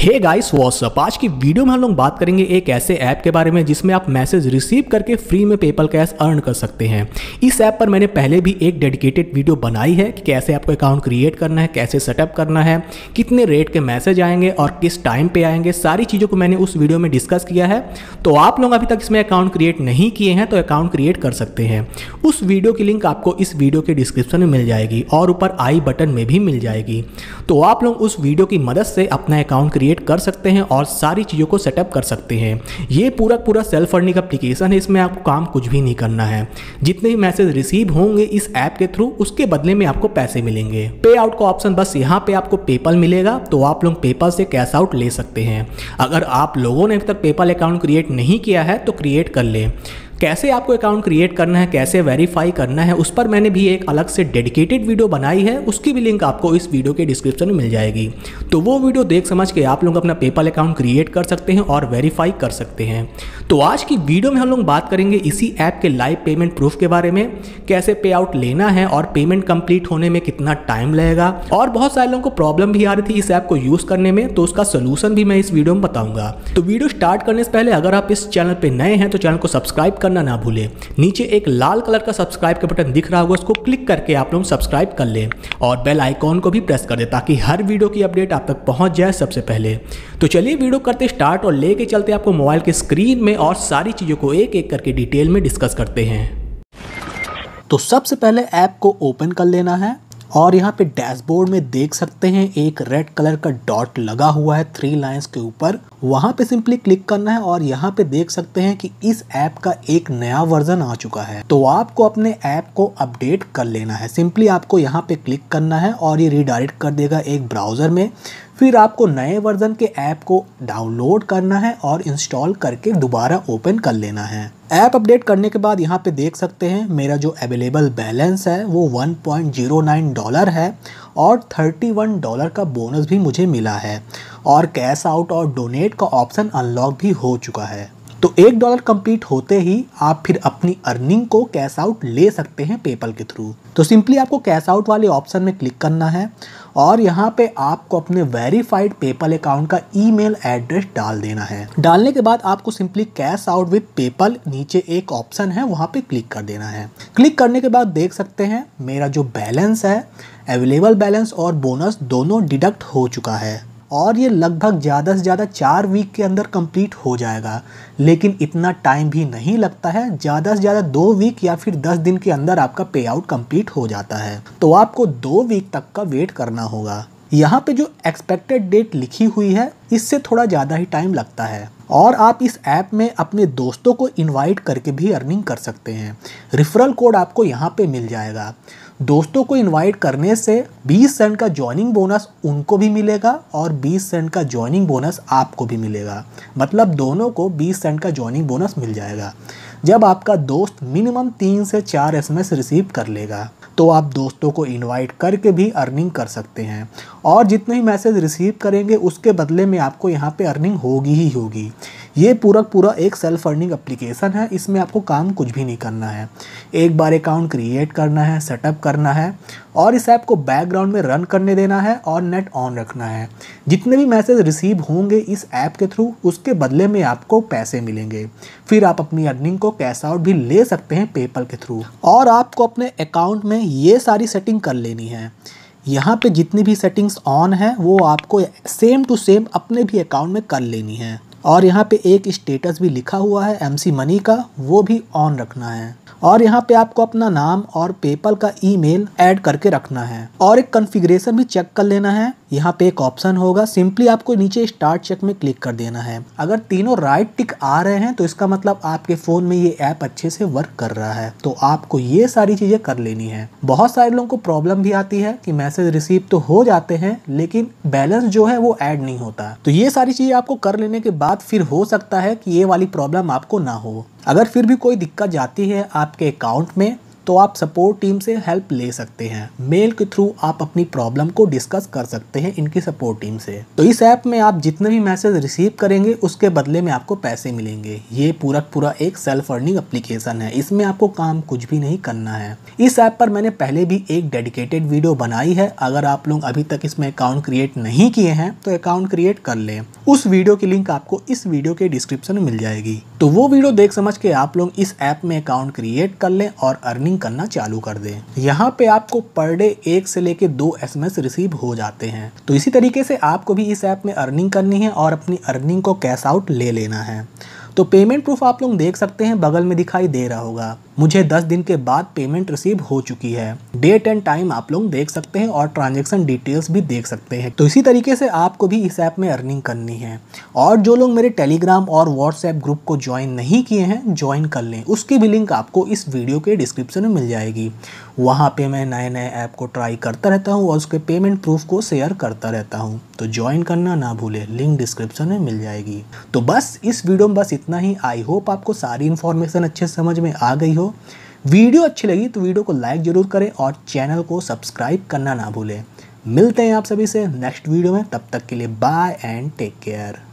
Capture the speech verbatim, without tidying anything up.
Hey guys what's up, आज की video में हम लोग बात करेंगे एक ऐसे ऐप के बारे में जिसमें आप मैसेज रिसीव करके फ्री में पेपल कैश अर्न कर सकते हैं। इस ऐप पर मैंने पहले भी एक डेडिकेटेड वीडियो बनाई है कि कैसे आपको अकाउंट क्रिएट करना है, कैसे सेटअप करना है, कितने रेट के मैसेज आएंगे और किस टाइम पे आएंगे, सारी चीज़ों को मैंने उस वीडियो में डिस्कस किया है। तो आप लोग अभी तक इसमें अकाउंट क्रिएट नहीं किए हैं तो अकाउंट क्रिएट कर सकते हैं। उस वीडियो की लिंक आपको इस वीडियो के डिस्क्रिप्शन में मिल जाएगी और ऊपर आई बटन में भी मिल जाएगी। तो आप लोग उस वीडियो की मदद से अपना अकाउंट क्रिएट कर सकते हैं और सारी चीज़ों को सेटअप कर सकते हैं। ये पूरा पूरा सेल्फ अर्निंग एप्लीकेशन है, इसमें आपको काम कुछ भी नहीं करना है। जितने भी मैसेज रिसीव होंगे इस ऐप के थ्रू, उसके बदले में आपको पैसे मिलेंगे। पे आउट का ऑप्शन बस यहाँ पे आपको पेपल मिलेगा, तो आप लोग पेपल से कैश आउट ले सकते हैं। अगर आप लोगों ने अभी तक पेपल अकाउंट क्रिएट नहीं किया है तो क्रिएट कर लें। कैसे आपको अकाउंट क्रिएट करना है, कैसे वेरीफाई करना है, उस पर मैंने भी एक अलग से डेडिकेटेड वीडियो बनाई है, उसकी भी लिंक आपको इस वीडियो के डिस्क्रिप्शन में मिल जाएगी। तो वो वीडियो देख समझ के आप लोग अपना पेपल अकाउंट क्रिएट कर सकते हैं और वेरीफाई कर सकते हैं। तो आज की वीडियो में हम लोग बात करेंगे इसी ऐप के लाइव पेमेंट प्रूफ के बारे में, कैसे पे आउट लेना है और पेमेंट कंप्लीट होने में कितना टाइम लगेगा, और बहुत सारे लोगों को प्रॉब्लम भी आ रही थी इस ऐप को यूज़ करने में, तो उसका सोल्यूशन भी मैं इस वीडियो में बताऊँगा। तो वीडियो स्टार्ट करने से पहले अगर आप इस चैनल पर नए हैं तो चैनल को सब्सक्राइब करना ना भूले। नीचे एक लाल कलर का सब्सक्राइब का बटन दिख रहा होगा, उसको क्लिक करके आप लोग सब्सक्राइब कर लें और बेल आइकॉन को भी प्रेस कर दें ताकि हर वीडियो की अपडेट आप तक पहुंच जाए सबसे पहले। तो चलिए वीडियो करते स्टार्ट और लेके चलते आपको मोबाइल के स्क्रीन में और सारी चीज़ों को एक एक करके डिटेल में डिस्कस करते हैं। तो सबसे पहले ऐप को ओपन कर लेना है और यहाँ पे डैशबोर्ड में देख सकते हैं एक रेड कलर का डॉट लगा हुआ है थ्री लाइंस के ऊपर, वहाँ पे सिंपली क्लिक करना है और यहाँ पे देख सकते हैं कि इस ऐप का एक नया वर्जन आ चुका है। तो आपको अपने ऐप को अपडेट कर लेना है। सिंपली आपको यहाँ पे क्लिक करना है और ये रिडायरेक्ट कर देगा एक ब्राउज़र में। फिर आपको नए वर्जन के ऐप को डाउनलोड करना है और इंस्टॉल करके दोबारा ओपन कर लेना है। ऐप अपडेट करने के बाद यहाँ पे देख सकते हैं मेरा जो अवेलेबल बैलेंस है वो one point zero nine dollar है और थर्टी वन डॉलर का बोनस भी मुझे मिला है और कैश आउट और डोनेट का ऑप्शन अनलॉक भी हो चुका है। तो एक डॉलर कंप्लीट होते ही आप फिर अपनी अर्निंग को कैश आउट ले सकते हैं पेपल के थ्रू। तो सिंपली आपको कैश आउट वाले ऑप्शन में क्लिक करना है और यहाँ पे आपको अपने वेरीफाइड पेपल अकाउंट का ईमेल एड्रेस डाल देना है। डालने के बाद आपको simply cash out with PayPal नीचे एक ऑप्शन है वहाँ पे क्लिक कर देना है। क्लिक करने के बाद देख सकते हैं मेरा जो बैलेंस है, अवेलेबल बैलेंस और बोनस दोनों डिडक्ट हो चुका है और ये लगभग ज़्यादा से ज़्यादा चार वीक के अंदर कंप्लीट हो जाएगा, लेकिन इतना टाइम भी नहीं लगता है। ज़्यादा से ज़्यादा दो वीक या फिर दस दिन के अंदर आपका पे आउट कंप्लीट हो जाता है, तो आपको दो वीक तक का वेट करना होगा। यहाँ पे जो एक्सपेक्टेड डेट लिखी हुई है इससे थोड़ा ज़्यादा ही टाइम लगता है। और आप इस ऐप में अपने दोस्तों को इन्वाइट करके भी अर्निंग कर सकते हैं। रेफरल कोड आपको यहाँ पे मिल जाएगा। दोस्तों को इनवाइट करने से बीस सेंट का जॉइनिंग बोनस उनको भी मिलेगा और बीस सेंट का जॉइनिंग बोनस आपको भी मिलेगा, मतलब दोनों को बीस सेंट का जॉइनिंग बोनस मिल जाएगा जब आपका दोस्त मिनिमम तीन से चार एस एम एस रिसीव कर लेगा। तो आप दोस्तों को इनवाइट करके भी अर्निंग कर सकते हैं और जितने ही मैसेज रिसीव करेंगे उसके बदले में आपको यहाँ पे अर्निंग होगी ही होगी। ये पूरा पूरा एक सेल्फ अर्निंग एप्लीकेशन है, इसमें आपको काम कुछ भी नहीं करना है। एक बार अकाउंट क्रिएट करना है, सेटअप करना है और इस ऐप को बैकग्राउंड में रन करने देना है और नेट ऑन रखना है। जितने भी मैसेज रिसीव होंगे इस ऐप के थ्रू उसके बदले में आपको पैसे मिलेंगे। फिर आप अपनी अर्निंग को कैश आउट भी ले सकते हैं पेपल के थ्रू। और आपको अपने अकाउंट में ये सारी सेटिंग कर लेनी है। यहाँ पे जितनी भी सेटिंग्स ऑन है वो आपको सेम टू सेम अपने भी अकाउंट में कर लेनी है। और यहाँ पे एक स्टेटस भी लिखा हुआ है एम सी मनी का, वो भी ऑन रखना है। और यहाँ पे आपको अपना नाम और पेपल का ईमेल ऐड करके रखना है और एक कॉन्फ़िगरेशन भी चेक कर लेना है। यहाँ पे एक ऑप्शन होगा, सिंपली आपको नीचे स्टार्ट चेक में क्लिक कर देना है। अगर तीनों राइट टिक आ रहे हैं तो इसका मतलब आपके फ़ोन में ये ऐप अच्छे से वर्क कर रहा है। तो आपको ये सारी चीज़ें कर लेनी है। बहुत सारे लोगों को प्रॉब्लम भी आती है कि मैसेज रिसीव तो हो जाते हैं लेकिन बैलेंस जो है वो ऐड नहीं होता। तो ये सारी चीज़ें आपको कर लेने के बाद फिर हो सकता है कि ये वाली प्रॉब्लम आपको ना हो। अगर फिर भी कोई दिक्कत जाती है आपके अकाउंट में तो आप सपोर्ट टीम से हेल्प ले सकते हैं। मेल के थ्रू आप अपनी प्रॉब्लम को डिस्कस कर सकते हैं इनकी सपोर्ट टीम से। तो इस ऐप में आप जितने भी मैसेज रिसीव करेंगे उसके बदले में आपको पैसे मिलेंगे। ये पूरा पूरा एक सेल्फ अर्निंग एप्लीकेशन है, इसमें आपको काम कुछ भी नहीं करना है। इस ऐप पर मैंने पहले भी एक डेडिकेटेड वीडियो बनाई है, अगर आप लोग अभी तक इसमें अकाउंट क्रिएट नहीं किए हैं तो अकाउंट क्रिएट कर लें। उस वीडियो की लिंक आपको इस वीडियो के डिस्क्रिप्शन में मिल जाएगी। तो वो वीडियो देख समझ के आप लोग इस ऐप में अकाउंट क्रिएट कर लें और अर्निंग करना चालू कर दें। यहाँ पे आपको पर डे एक से लेके दो एसएमएस रिसीव हो जाते हैं। तो इसी तरीके से आपको भी इस ऐप में अर्निंग करनी है और अपनी अर्निंग को कैश आउट ले लेना है। तो पेमेंट प्रूफ आप लोग देख सकते हैं, बगल में दिखाई दे रहा होगा। मुझे दस दिन के बाद पेमेंट रिसीव हो चुकी है। डेट एंड टाइम आप लोग देख सकते हैं और ट्रांजैक्शन डिटेल्स भी देख सकते हैं। तो इसी तरीके से आपको भी इस ऐप में अर्निंग करनी है। और जो लोग मेरे टेलीग्राम और व्हाट्सएप ग्रुप को ज्वाइन नहीं किए हैं ज्वाइन कर लें, उसकी भी लिंक आपको इस वीडियो के डिस्क्रिप्शन में मिल जाएगी। वहाँ पर मैं नए नए ऐप को ट्राई करता रहता हूँ और उसके पेमेंट प्रूफ को शेयर करता रहता हूँ। तो ज्वाइन करना ना भूलें, लिंक डिस्क्रिप्शन में मिल जाएगी। तो बस इस वीडियो में बस इतना ही। आई होप आपको सारी इन्फॉर्मेशन अच्छे समझ में आ गई हो। वीडियो अच्छी लगी तो वीडियो को लाइक जरूर करें और चैनल को सब्सक्राइब करना ना भूलें। मिलते हैं आप सभी से नेक्स्ट वीडियो में, तब तक के लिए बाय एंड टेक केयर।